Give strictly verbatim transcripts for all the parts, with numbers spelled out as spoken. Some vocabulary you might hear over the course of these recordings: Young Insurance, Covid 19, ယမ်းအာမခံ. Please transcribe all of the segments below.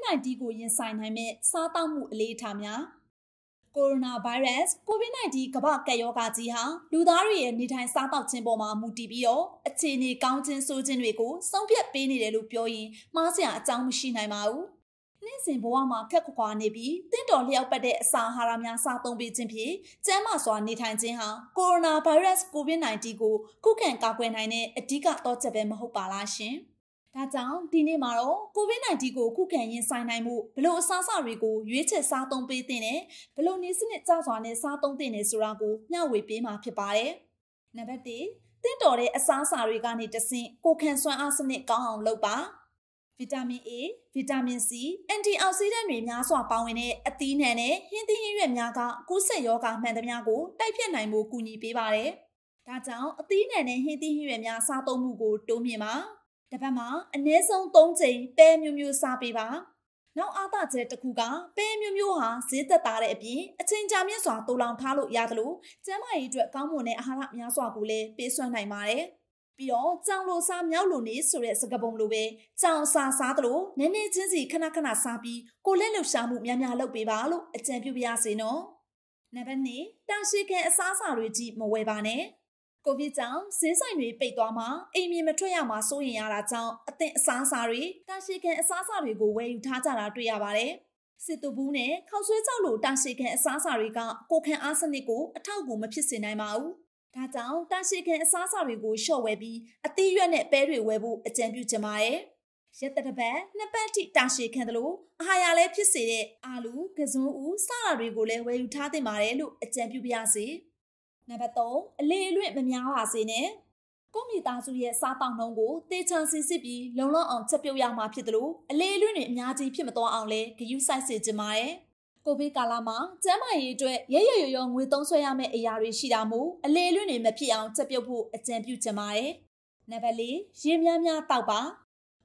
COVID nineteen ကိုရင်ဆိုင်နိုင်မဲ့စားတောက်မှုအလေးထားများ Coronavirus COVID nineteen ကမ္ဘာကပ်ရောဂါကြီးဟာလူသားတွေရဲ့နေထိုင်စားတောက်ခြင်းပေါ်မှာမူတည်ပြီးတော့အခြေအနေကောင်းခြင်းဆိုးခြင်းတွေကိုဆုံးဖြတ်ပေးနေတယ်လို့ပြောရင်မှားစရာအကြောင်းမရှိနိုင်ပါဘူးနှင်းစင်ဘဝမှာခက်ခွာနေပြီးတင့်တော်လျောက်ပတ်တဲ့အစာအာဟာရများစားသုံးပေးခြင်းဖြင့်ကျန်းမာစွာနေထိုင်ခြင်းဟာ Coronavirus COVID nineteen ကိုခုခံကာကွယ်နိုင်တဲ့အဓိကတော့ချက်ပဲမဟုတ်ပါလားရှင်ဒါကြောင့်ဒီနေ့မှာတော့ COVID nineteen ကိုခုခံရင်ဆိုင်နိုင်မှုဘလို့အစားအစာတွေကိုရွေးချယ်စားသုံးပေးသင့်တယ်ဘလို့နည်းစနစ်ကျစွာနဲ့စားသုံးသင့်တယ်ဆိုတာကိုမျှဝေပေးမှာဖြစ်ပါတယ်။နံပါတ်တစ်တင့်တော်တဲ့အစားအစာတွေကနေတဆင့်ကိုခံစွမ်းအားစနစ်ကောင်းအောင်လုပ်ပါ။ဗီတာမင် A, ဗီတာမင် C, အန်တီအောက်ဆီဒန့်တွေများစွာပါဝင်တဲ့အသီးနှံနဲ့ဟင်းသီးဟင်းရွက်များကကူးစက်ရောဂါမှန်သမျှကိုတိုက်ဖျက်နိုင်ဖို့ကူညီပေးပါတယ်။ဒါကြောင့်အသီးနှံနဲ့ဟင်းသီးဟင်းရွက်များစားသုံးမှုကိုတိုးမြှင့်ပါ။တပတ်မှာအနည်းဆုံးသုံးချိန်ပဲမျိုးမျိုးစားပေးပါနောက်အားသာချက်တစ်ခုကပဲမျိုးမျိုးဟာဈေးသက်သာတဲ့အပြင်အချိန်ကြာမြင့်စွာတိုးလောင်ထားလို့ရတယ်လို့ကျန်းမာရေးအတွက်ကောင်းမွန်တဲ့အာဟာရများစွာကိုလည်းပေးစွမ်းနိုင်ပါတယ်ပြီးတော့ကြောင်လိုစားမြောက်လိုနေဆိုတဲ့စကားပုံလိုပဲကြောင်စားစားသလိုနည်းနည်းချင်းစီခဏခဏစားပြီးကိုယ်လက်လှုပ်ရှားမှုများများလုပ်ပေးပါလို့အကြံပြုပါရစေနော်နံပါတ်နှစ်တာရှည်ခံအစားအစာတွေကြီးမဝယ်ပါနဲ့ကိုဗစ်ကြောင့်ဈေးဆိုင်တွေပိတ်သွားမှာအိမ်မင်မထွက်ရမှာစိုးရင်ရတာကြောင့်အသင့်အစားအစာတွေတာရှည်ခံအစားအစာတွေကိုဝယ်ယူထားကြတာတွေ့ရပါတယ်။စစ်တူဘူးနဲ့ခောက်ဆွဲကြောက်လိုတာရှည်ခံအစားအစာတွေကကိုခံအားစနစ်ကိုအထောက်အကူမဖြစ်စေနိုင်ပါဘူး။ဒါကြောင့်တာရှည်ခံအစားအစာတွေကိုလျှော့ဝယ်ပြီးအသီးရွက်နဲ့ပဲတွေဝယ်ဖို့အကြံပြုချင်ပါတယ်။ရက်တစ်ပတ်နှစ်ပတ်ထိတာရှည်ခံသလိုအာဟာရလည်းဖြစ်စေတဲ့အာလူ၊ကစွန်းဦးစတာတွေကိုလည်းဝယ်ယူထားသင့်ပါတယ်လို့အကြံပြုပါရစေ။နံပါတ်သုံးအလေအလွင့်မများပါစေနဲ့ကိုမိသားစုရဲ့စားတောက်နှုန်းကိုတေချာစစ်စစ်ပြီးလုံလောက်အောင်ချက်ပြုတ်ရမှာဖြစ်တယ်လို့အလေအလွင့်တွေအများကြီးဖြစ်မသွားအောင်လဲဂရုစိုက်စေချင်ပါတယ်ကိုဗစ်ကာလမှာကျန်းမာရေးအတွက်ရရရရငွေသုံးဆွဲရမယ့်အရာတွေရှိတာမို့အလေအလွင့်တွေမဖြစ်အောင်ချက်ပြုတ်ဖို့အကြံပြုချင်ပါတယ်နံပါတ်လေးရေများများတောက်ပါ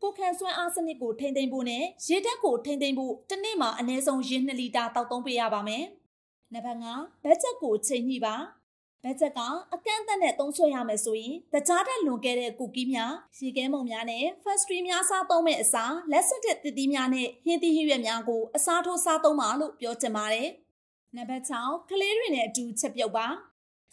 ကိုခံစွမ်းအားစနစ်ကိုထိန်းသိမ်းဖို့နဲ့ရေဓာတ်ကိုထိန်းသိမ်းဖို့တစ်နေ့မှာအနည်းဆုံးရေနှစ်လီတာတောက်သုံးပေးရပါမယ်နံပါတ်၅ဘတ်ဂျက်ကိုချိန်ညှိပါဘတ်ဂျက်ကအကန့်အသတ်နဲ့သုံးဆွဲရမယ်ဆိုရင်တခြားတဲ့လွန်ခဲ့တဲ့ကူကီးများရေကဲမုံများနဲ့ Factory များစားသုံးမဲ့အစားလက်စစ်တဲ့သစ်သီးများနဲ့ဟင်းသီးဟင်းရွက်များကိုအစားထိုးစားသုံးပါလို့ပြောချင်ပါတယ်။နံပါတ်၆ကလေးတွေနဲ့အတူချက်ပြုတ်ပါ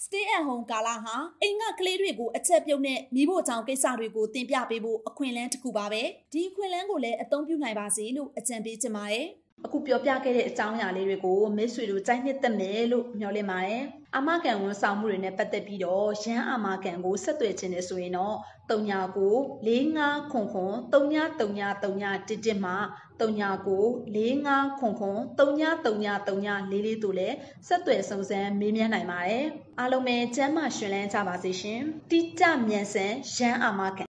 Stay at home ကာလဟာအိမ်ကကလေးတွေကိုအချက်ပြုတ်နဲ့မိဖို့ကြောင့်ကိစ္စတွေကိုသင်ပြပေးဖို့အခွင့်အလမ်းတစ်ခုပါပဲ။ဒီအခွင့်အလမ်းကိုလည်းအသုံးပြုနိုင်ပါစေလို့အကြံပေးချင်ပါတယ်။အခုပြောပြခဲ့တဲ့အကြောင်းအရာလေးတွေကိုမိတ်ဆွေတို့ကြိုက်နှစ်သက်မယ်လို့မျှော်လင့်ပါတယ်။အာမခံဝန်ဆောင်မှုတွေနဲ့ပတ်သက်ပြီးတော့ရန်အာမခံကိုဆက်သွယ်ခြင်းနဲ့ဆိုရင်တော့၃၉၄၅၀၀၃၉၃၃၁၁မှ၃၉၄၅၀၃၉၃၃၃၄တို့လည်းဆက်သွယ်စုံစမ်းမေးမြန်းနိုင်ပါတယ်။အားလုံးပဲကျန်းမာရှင်လန်းကြပါစေရှင်။တိကျမြန်ဆန်ရန်အာမခံ